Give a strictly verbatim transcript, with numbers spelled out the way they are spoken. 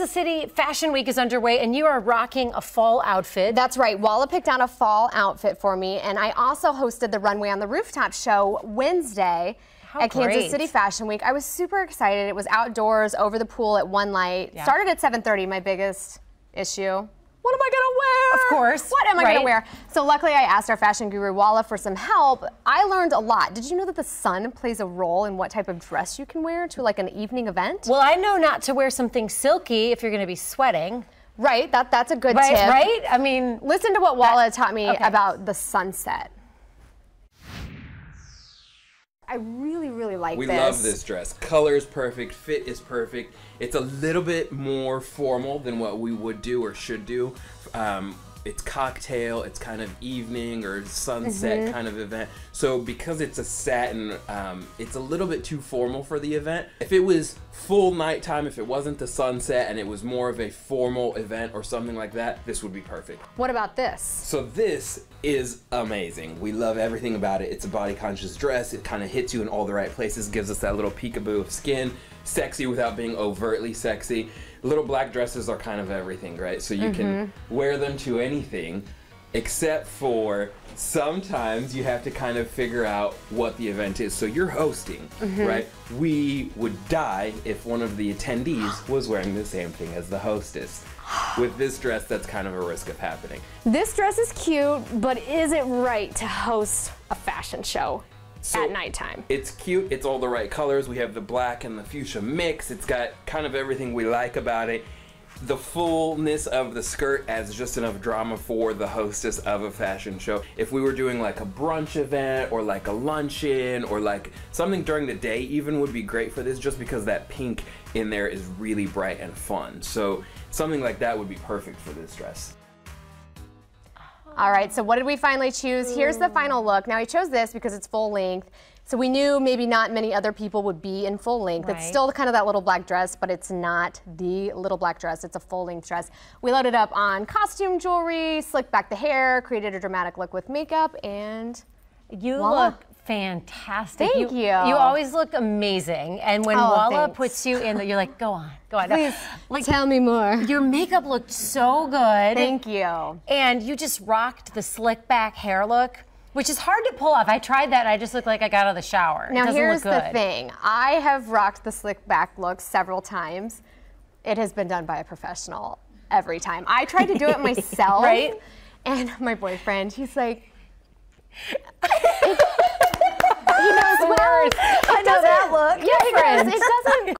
Kansas City Fashion Week is underway, and you are rocking a fall outfit. That's right. Walla picked out a fall outfit for me, and I also hosted the Runway on the Rooftop show Wednesday How at great. Kansas City Fashion Week. I was super excited. It was outdoors over the pool at One Light. Yeah. Started at seven thirty, my biggest issue. What am I going to wear? Of course. What am I right? going to wear? So luckily I asked our fashion guru Walla for some help. I learned a lot. Did you know that the sun plays a role in what type of dress you can wear to like an evening event? Well, I know not to wear something silky if you're going to be sweating. Right. That, that's a good right, tip. Right? I mean, listen to what Walla that, taught me okay. about the sunset. I really, really like we this. We love this dress. Color is perfect. Fit is perfect. It's a little bit more formal than what we would do or should do. Um, it's cocktail. It's kind of evening or sunset mm-hmm. kind of event. So because it's a satin, um, it's a little bit too formal for the event. If it was full nighttime, if it wasn't the sunset and it was more of a formal event or something like that, this would be perfect. What about this? So this is amazing. We love everything about it. It's a body conscious dress. It kind of hits you in all the right places, gives us that little peekaboo of skin. Sexy without being overtly sexy. Little black dresses are kind of everything, right? So you mm-hmm. can wear them to anything, except for sometimes you have to kind of figure out what the event is. So you're hosting, mm-hmm. right? We would die if one of the attendees was wearing the same thing as the hostess. With this dress, that's kind of a risk of happening. This dress is cute, but is it right to host a fashion show? So at nighttime. It's cute, it's all the right colors. We have the black and the fuchsia mix. It's got kind of everything we like about it. The fullness of the skirt adds just enough drama for the hostess of a fashion show. If we were doing like a brunch event or like a luncheon or like something during the day even would be great for this, just because that pink in there is really bright and fun. So something like that would be perfect for this dress. All right, so what did we finally choose? Here's the final look. Now, I chose this because it's full length, so we knew maybe not many other people would be in full length. Right. It's still kind of that little black dress, but it's not the little black dress. It's a full length dress. We loaded up on costume jewelry, slicked back the hair, created a dramatic look with makeup, and you voila. Look fantastic. Thank you, you. You always look amazing. And when oh, Walla thanks. Puts you in, the, you're like, go on, go on. Please, like, tell me more. Your makeup looked so good. Thank you. And you just rocked the slick back hair look, which is hard to pull off. I tried that and I just looked like I got out of the shower. Now it doesn't here's look good. The thing. I have rocked the slick back look several times. It has been done by a professional every time. I tried to do it myself. Right? And my boyfriend, he's like, he knows words. I know that look. Yeah, it doesn't.